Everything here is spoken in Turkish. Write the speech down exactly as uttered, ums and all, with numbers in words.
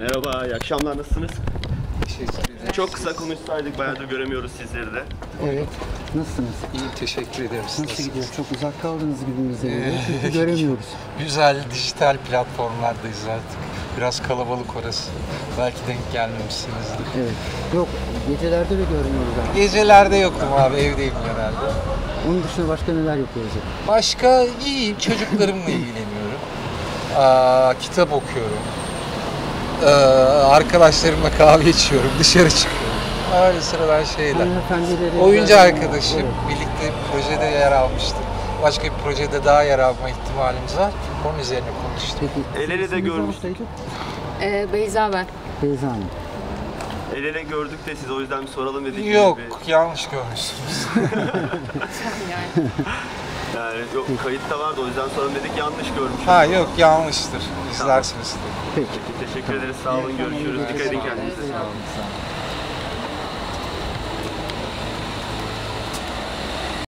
Merhaba, iyi akşamlar, nasılsınız? Teşekkür ederim. Çok kısa konuşsaydık, bayağıdır göremiyoruz sizleri de. Evet, nasılsınız? İyi, teşekkür ederim. Nasıl nasılsınız? Gidiyor? Çok uzak kaldınız gibimizde. Ee, göremiyoruz. Güzel, dijital platformlardayız artık. Biraz kalabalık orası. Belki denk gelmemişsinizdir. Evet. Yok, gecelerde de görmüyoruz artık. Gecelerde yoktum abi, evdeyim genelde. Onun dışında başka neler yapıyoruz? Başka iyiyim, çocuklarımla ilgileniyorum. Aa, kitap okuyorum. Ee, arkadaşlarımla kahve içiyorum, dışarı çıkıyorum. Öyle sıradan şeyler. Oyuncu arkadaşım, evet. Birlikte bir projede yer almıştı. Başka bir projede daha yer alma ihtimalimiz var. Onun üzerine konuştuk. El ele de görmüştük. Ee, Beyza ben. Beyza Hanım. El ele gördük de siz o yüzden bir soralım dedik. Yok, bir... yanlış görmüşsünüz. yani. Yani yok, kayıt da vardı, o yüzden soralım dedik, yanlış görmüşsünüz. Ha yok, yanlıştır. İzlersiniz. Tamam. Peki, teşekkür ederiz. Sağ olun, görüşürüz. Dikkat edin kendinize. Sağ olun.